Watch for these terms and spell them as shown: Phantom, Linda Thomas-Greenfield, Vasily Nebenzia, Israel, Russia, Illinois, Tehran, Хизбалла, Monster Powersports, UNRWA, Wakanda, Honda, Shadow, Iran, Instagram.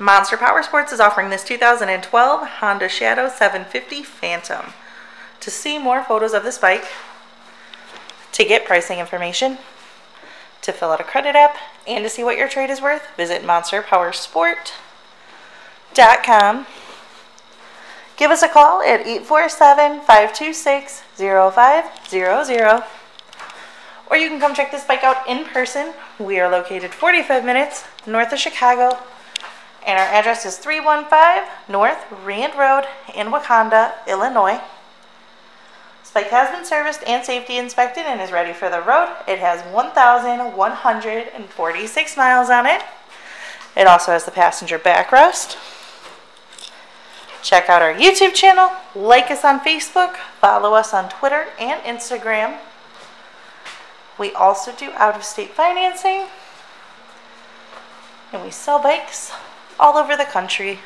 Monster Powersports is offering this 2012 Honda Shadow 750 Phantom. To see more photos of this bike, to get pricing information, to fill out a credit app, and to see what your trade is worth, visit monsterpowersport.com. Give us a call at 847-526-0500. Or you can come check this bike out in person. We are located 45 minutes north of Chicago, and our address is 315 North Rand Road in Wakanda, Illinois. This bike has been serviced and safety inspected and is ready for the road. It has 1,146 miles on it. It also has the passenger backrest. Check out our YouTube channel, like us on Facebook, follow us on Twitter and Instagram. We also do out-of-state financing, and we sell bikes all over the country.